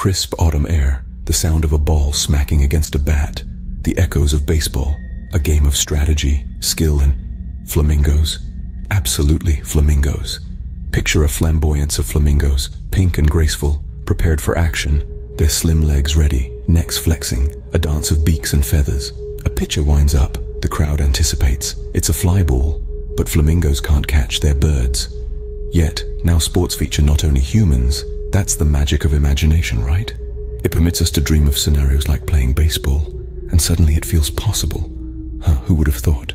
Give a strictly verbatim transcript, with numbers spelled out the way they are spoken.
crisp autumn air, the sound of a ball smacking against a bat, the echoes of baseball, a game of strategy, skill, and flamingos. Absolutely flamingos. Picture a flamboyance of flamingos, pink and graceful, prepared for action, their slim legs ready, necks flexing, a dance of beaks and feathers. A pitcher winds up, the crowd anticipates. It's a fly ball, but flamingos can't catch their birds. Yet, now sports feature not only humans. That's the magic of imagination, right? It permits us to dream of scenarios like playing baseball, and suddenly it feels possible. Huh, who would have thought?